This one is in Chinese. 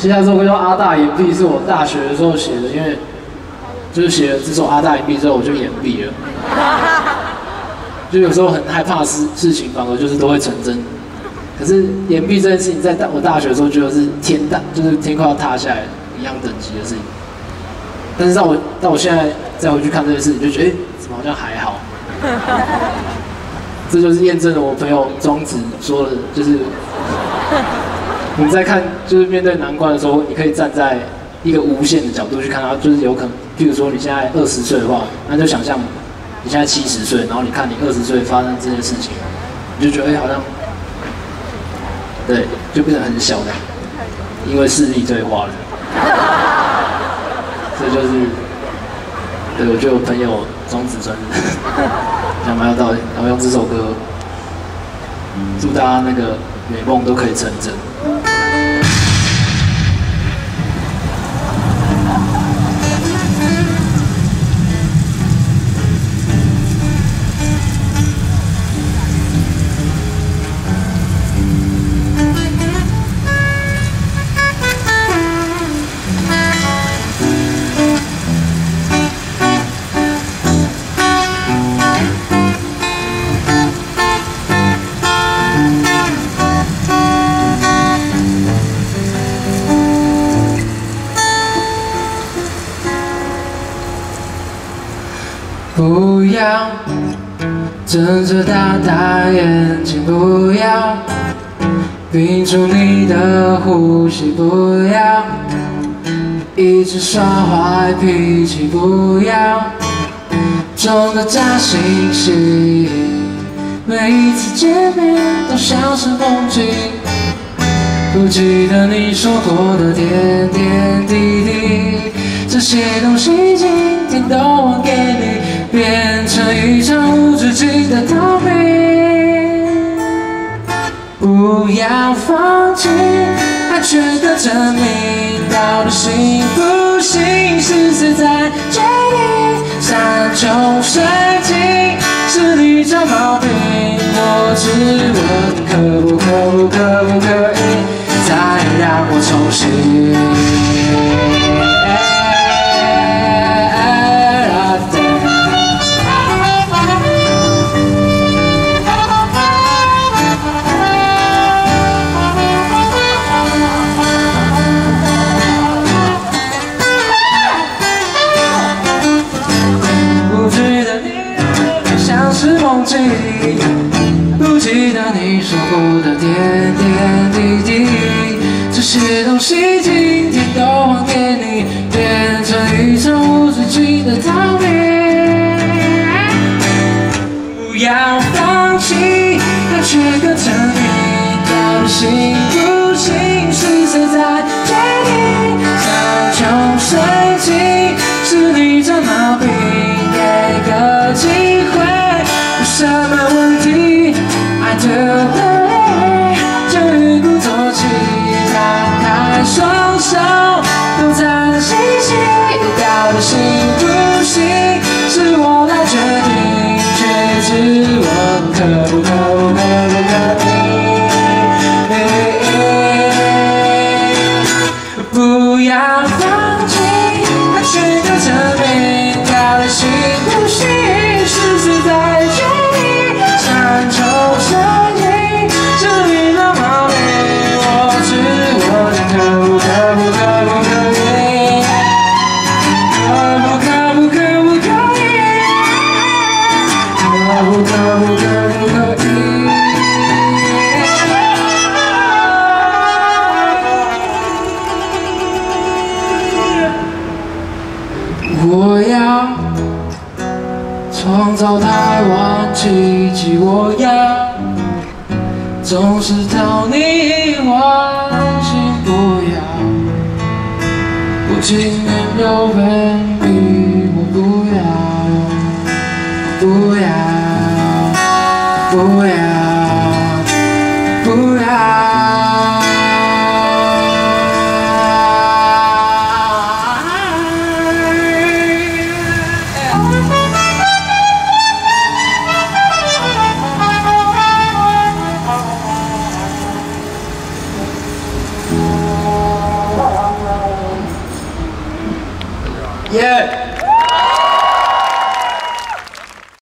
现在这首歌叫《阿大言毕》，是我大学的时候写的，因为就是写了这首《阿大言毕》之后，我就言毕了。就有时候很害怕事情，反而就是都会成真。可是言毕这件事情，在我大学的时候，觉得是就是天快要塌下来一样等级的事情。但是到我现在再回去看这件事情，就觉得怎么好像还好。这就是验证了我朋友庄子说的，就是。 你在看，就是面对难关的时候，你可以站在一个无限的角度去看它，就是有可能，譬如说你现在20岁的话，那就想象你现在70岁，然后你看你20岁发生这些事情，你就觉得哎、好像，对，就变得很小的，因为视力退化了。这就是，对，我觉得我朋友庄子真的讲蛮有道理，然后用这首歌，祝大家那个美梦都可以成真。 不要睁着大大眼睛，不要屏住你的呼吸，不要一直耍坏脾气，不要装个假惺惺，每一次见面都像是梦境，不记得你说过的点点滴滴，这些东西今天都还给你。 变成一场无止境的逃避，不要放弃，爱值得证明。到底行不行，是谁在决定？山穷水尽是你找毛病，我只问可不可以再让我重新？ 不记得你说过的点点滴滴，这些东西今天都还给你，变成一场无止境的逃避。不要放弃，要去个证明，到底行不行是谁在决定？山穷水尽是你找毛病，给个机会。 什么问题？爱的美丽就一鼓作气，打开双手，都在那细细。到底行不行，是我来决定，却只问可不可以？不要放弃，要去个证明，到底行不行，是谁在决定？ 我要创造台湾奇迹，我要总是讨你欢喜，不要，我情愿有分离，我不要，不要，不要，不要。 Yeah.